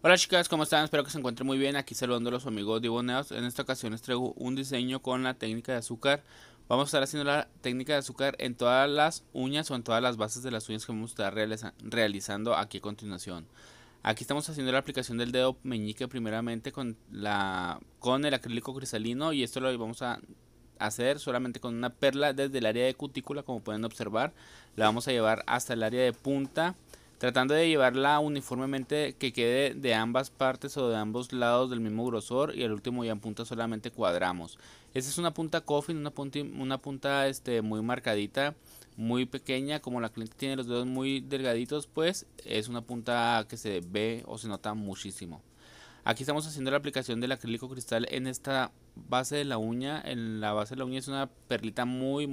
Hola chicas, ¿cómo están? Espero que se encuentren muy bien. Aquí saludando a los amigos Diboneos. En esta ocasión les traigo un diseño con la técnica de azúcar. Vamos a estar haciendo la técnica de azúcar en todas las uñas o en todas las bases de las uñas que vamos a estar realizando aquí a continuación. Aquí estamos haciendo la aplicación del dedo meñique primeramente con el acrílico cristalino, y esto lo vamos a hacer solamente con una perla desde el área de cutícula, como pueden observar. La vamos a llevar hasta el área de punta, tratando de llevarla uniformemente, que quede de ambas partes o de ambos lados del mismo grosor, y al último ya en punta solamente cuadramos. Esta es una punta coffin, una punta muy marcadita, muy pequeña. Como la cliente tiene los dedos muy delgaditos, pues es una punta que se ve o se nota muchísimo. Aquí estamos haciendo la aplicación del acrílico cristal en esta base de la uña. En la base de la uña es una perlita muy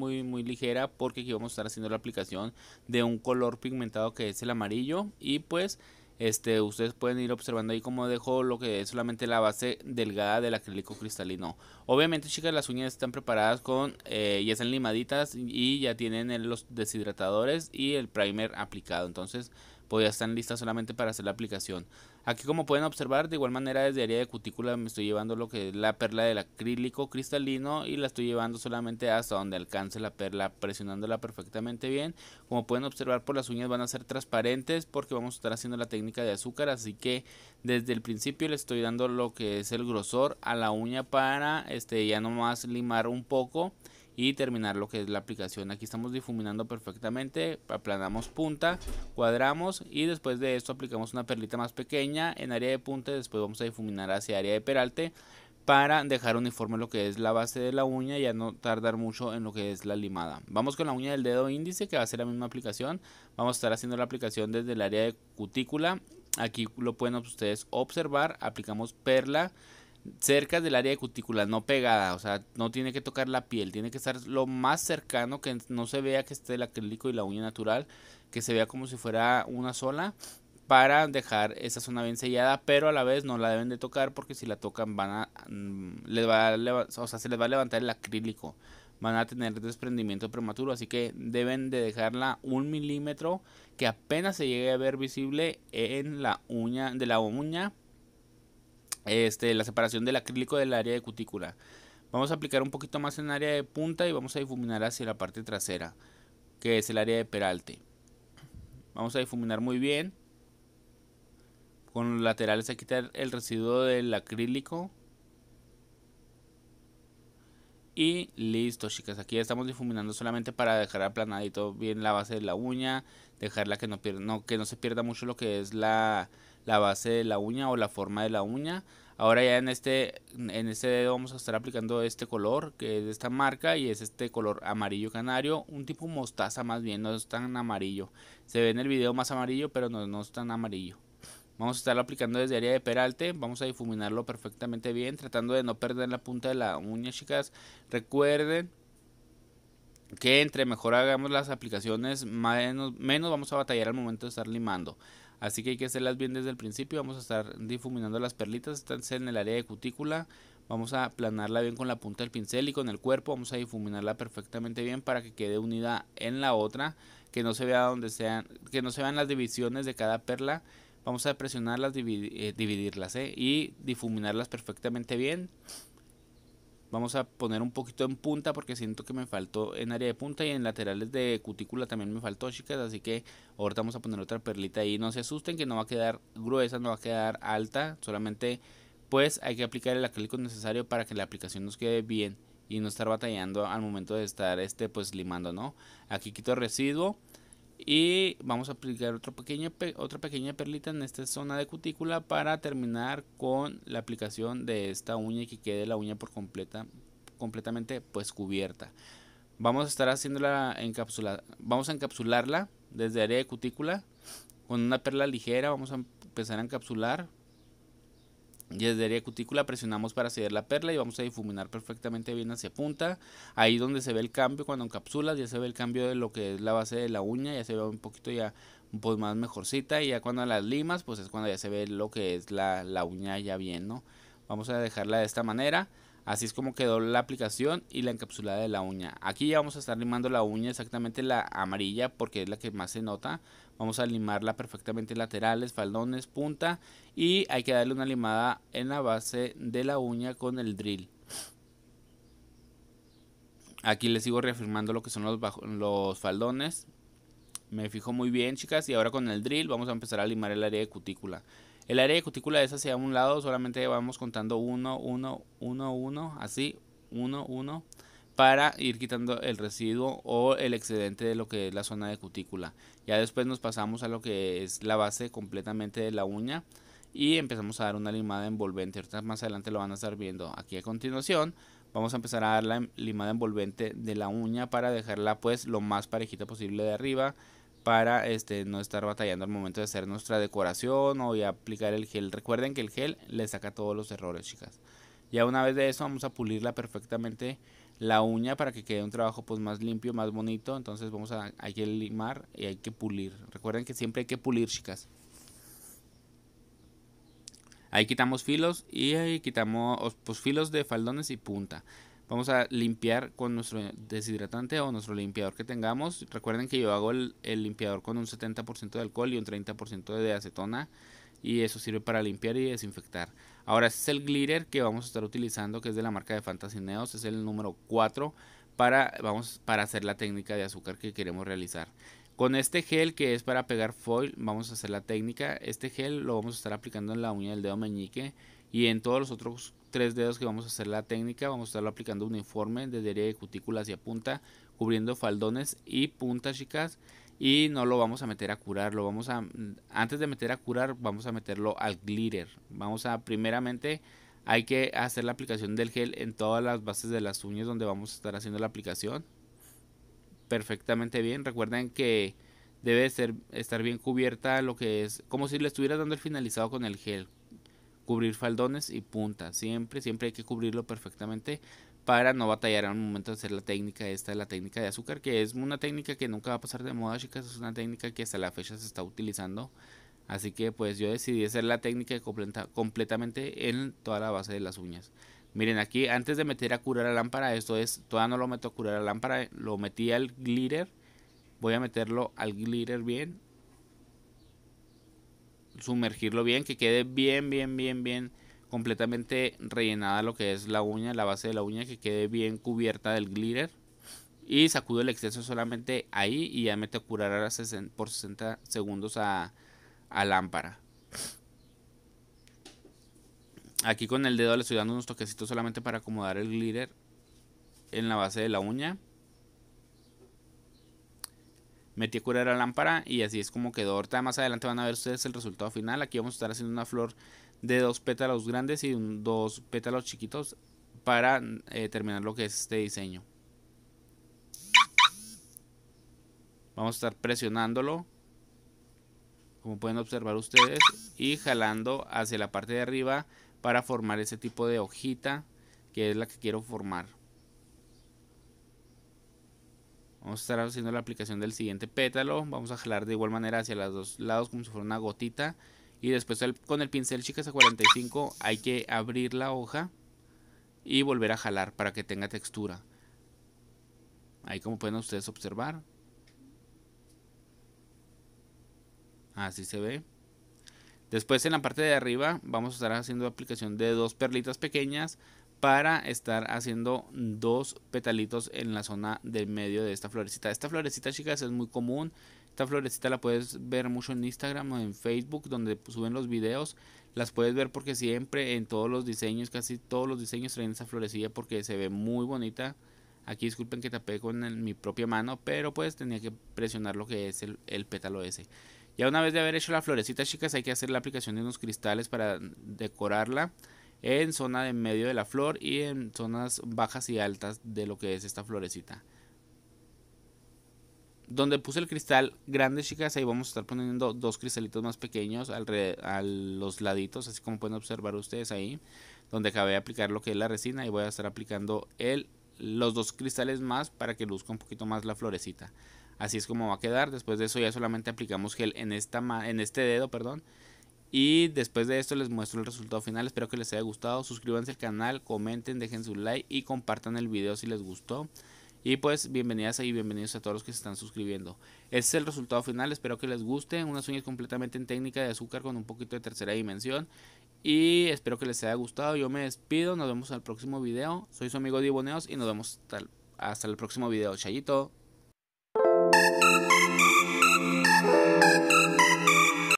ligera, porque aquí vamos a estar haciendo la aplicación de un color pigmentado que es el amarillo, y pues ustedes pueden ir observando ahí como dejo lo que es solamente la base delgada del acrílico cristalino. Obviamente chicas, las uñas están preparadas con ya están limaditas y ya tienen los deshidratadores y el primer aplicado, entonces pues ya están listas solamente para hacer la aplicación. Aquí, como pueden observar, de igual manera desde área de cutícula me estoy llevando lo que es la perla del acrílico cristalino, y la estoy llevando solamente hasta donde alcance la perla, presionándola perfectamente bien. Como pueden observar, por las uñas van a ser transparentes porque vamos a estar haciendo la técnica de azúcar, así que desde el principio le estoy dando lo que es el grosor a la uña para ya nomás limar un poco y terminar lo que es la aplicación. Aquí estamos difuminando perfectamente, aplanamos punta, cuadramos, y después de esto aplicamos una perlita más pequeña en área de punta, y después vamos a difuminar hacia área de peralte para dejar uniforme lo que es la base de la uña y ya no tardar mucho en lo que es la limada. Vamos con la uña del dedo índice, que va a ser la misma aplicación. Vamos a estar haciendo la aplicación desde el área de cutícula. Aquí lo pueden ustedes observar, aplicamos perla cerca del área de cutícula, no pegada, o sea, no tiene que tocar la piel, tiene que estar lo más cercano, que no se vea que esté el acrílico y la uña natural, que se vea como si fuera una sola, para dejar esa zona bien sellada, pero a la vez no la deben de tocar, porque si la tocan se les va a levantar el acrílico, van a tener desprendimiento prematuro, así que deben de dejarla 1 milímetro, que apenas se llegue a ver visible en la uña, de la uña, la separación del acrílico del área de cutícula. Vamos a aplicar un poquito más en área de punta y vamos a difuminar hacia la parte trasera, que es el área de peralte. Vamos a difuminar muy bien. Con los laterales a quitar el residuo del acrílico. Y listo chicas, aquí ya estamos difuminando solamente para dejar aplanadito bien la base de la uña, dejarla que no se pierda mucho lo que es la base de la uña o la forma de la uña. Ahora ya en este dedo vamos a estar aplicando este color, que es de esta marca, y es este color amarillo canario, un tipo mostaza más bien, no es tan amarillo. Se ve en el video más amarillo, pero no es tan amarillo. Vamos a estarlo aplicando desde área de peralte, vamos a difuminarlo perfectamente bien, tratando de no perder la punta de la uña, chicas. Recuerden que entre mejor hagamos las aplicaciones, menos vamos a batallar al momento de estar limando. Así que hay que hacerlas bien desde el principio. Vamos a estar difuminando las perlitas, están en el área de cutícula. Vamos a aplanarla bien con la punta del pincel y con el cuerpo. Vamos a difuminarla perfectamente bien para que quede unida en la otra, que no se vea que no se vean las divisiones de cada perla. Vamos a presionarlas, dividirlas y difuminarlas perfectamente bien. Vamos a poner un poquito en punta porque siento que me faltó en área de punta, y en laterales de cutícula también me faltó, chicas. Así que ahorita vamos a poner otra perlita ahí. No se asusten que no va a quedar gruesa, no va a quedar alta. Solamente pues hay que aplicar el acrílico necesario para que la aplicación nos quede bien y no estar batallando al momento de estar pues limando, ¿no? Aquí quito residuo. Y vamos a aplicar otra pequeña perlita en esta zona de cutícula para terminar con la aplicación de esta uña y que quede la uña por completamente pues cubierta. Vamos a estar haciendo la encapsula, vamos a encapsularla desde área de cutícula con una perla ligera. Vamos a empezar a encapsular desde área de cutícula, presionamos para sellar la perla y vamos a difuminar perfectamente bien hacia punta. Ahí donde se ve el cambio cuando encapsulas, ya se ve el cambio de lo que es la base de la uña, ya se ve un poquito ya pues más mejorcita, y ya cuando las limas pues es cuando ya se ve lo que es la uña ya bien, ¿no? Vamos a dejarla de esta manera. Así es como quedó la aplicación y la encapsulada de la uña. Aquí ya vamos a estar limando la uña, exactamente la amarilla, porque es la que más se nota. Vamos a limarla perfectamente, laterales, faldones, punta, y hay que darle una limada en la base de la uña con el drill. Aquí les sigo reafirmando lo que son los faldones. Me fijo muy bien, chicas, y ahora con el drill vamos a empezar a limar el área de cutícula. El área de cutícula es hacia un lado, solamente vamos contando 1, 1, 1, 1, así, 1, 1, para ir quitando el residuo o el excedente de lo que es la zona de cutícula. Ya después nos pasamos a lo que es la base completamente de la uña y empezamos a dar una limada envolvente. Ahorita más adelante lo van a estar viendo. Aquí a continuación vamos a empezar a dar la limada envolvente de la uña para dejarla pues lo más parejita posible de arriba, para no estar batallando al momento de hacer nuestra decoración o ya aplicar el gel. Recuerden que el gel le saca todos los errores, chicas. Ya una vez de eso vamos a pulirla perfectamente la uña para que quede un trabajo pues más limpio, más bonito. Entonces hay que limar y hay que pulir. Recuerden que siempre hay que pulir, chicas. Ahí quitamos filos y ahí quitamos pues filos de faldones y punta. Vamos a limpiar con nuestro deshidratante o nuestro limpiador que tengamos. Recuerden que yo hago el limpiador con un 70% de alcohol y un 30% de acetona. Y eso sirve para limpiar y desinfectar. Ahora este es el glitter que vamos a estar utilizando, que es de la marca de Fantasineos. Es el número 4 para hacer la técnica de azúcar que queremos realizar. Con este gel que es para pegar foil vamos a hacer la técnica. Este gel lo vamos a estar aplicando en la uña del dedo meñique. Y en todos los otros 3 dedos que vamos a hacer la técnica, vamos a estarlo aplicando uniforme desde área de cutícula hacia punta, cubriendo faldones y punta, chicas. Y no lo vamos a meter a curar, antes de meter a curar vamos a meterlo al glitter. Primeramente hay que hacer la aplicación del gel en todas las bases de las uñas donde vamos a estar haciendo la aplicación. Perfectamente bien, recuerden que debe estar bien cubierta lo que es, como si le estuvieras dando el finalizado con el gel. Cubrir faldones y punta, siempre hay que cubrirlo perfectamente para no batallar al momento de hacer la técnica la técnica de azúcar, que es una técnica que nunca va a pasar de moda, chicas. Es una técnica que hasta la fecha se está utilizando, así que pues yo decidí hacer la técnica completamente en toda la base de las uñas. Miren aquí, antes de meter a curar a lámpara, esto es, todavía no lo meto a curar a lámpara, lo metí al glitter. Voy a meterlo al glitter bien, sumergirlo bien, que quede bien completamente rellenada lo que es la uña, la base de la uña, que quede bien cubierta del glitter, y sacudo el exceso solamente ahí y ya meto a curar por 60 segundos a lámpara. Aquí con el dedo le estoy dando unos toquecitos solamente para acomodar el glitter en la base de la uña. Metí a curar la lámpara y así es como quedó. Ahorita más adelante van a ver ustedes el resultado final. Aquí vamos a estar haciendo una flor de 2 pétalos grandes y 2 pétalos chiquitos para terminar lo que es este diseño. Vamos a estar presionándolo, como pueden observar ustedes, y jalando hacia la parte de arriba para formar ese tipo de hojita que es la que quiero formar. Vamos a estar haciendo la aplicación del siguiente pétalo. Vamos a jalar de igual manera hacia los 2 lados como si fuera una gotita. Y después con el pincel, chicas, a 45 hay que abrir la hoja y volver a jalar para que tenga textura. Ahí como pueden ustedes observar. Así se ve. Después en la parte de arriba vamos a estar haciendo la aplicación de 2 perlitas pequeñas, para estar haciendo 2 petalitos en la zona del medio de esta florecita. Esta florecita, chicas, es muy común. Esta florecita la puedes ver mucho en Instagram o en Facebook, donde suben los videos. Las puedes ver porque siempre en todos los diseños, casi todos los diseños traen esta florecilla porque se ve muy bonita. Aquí disculpen que tapé con mi propia mano, pero pues tenía que presionar lo que es el pétalo ese. Ya una vez de haber hecho la florecita, chicas, hay que hacer la aplicación de unos cristales para decorarla en zona de medio de la flor y en zonas bajas y altas de lo que es esta florecita. Donde puse el cristal grande, chicas, ahí vamos a estar poniendo 2 cristalitos más pequeños a los laditos, así como pueden observar ustedes ahí. Donde acabé de aplicar lo que es la resina, y voy a estar aplicando los 2 cristales más para que luzca un poquito más la florecita. Así es como va a quedar. Después de eso ya solamente aplicamos gel en este dedo, Y después de esto les muestro el resultado final. Espero que les haya gustado. Suscríbanse al canal, comenten, dejen su like y compartan el video si les gustó. Y pues bienvenidas y bienvenidos a todos los que se están suscribiendo. Este es el resultado final, espero que les guste. Unas uñas completamente en técnica de azúcar con un poquito de tercera dimensión. Y espero que les haya gustado. Yo me despido, nos vemos al próximo video. Soy su amigo Diboneos y nos vemos hasta el próximo video. Chayito.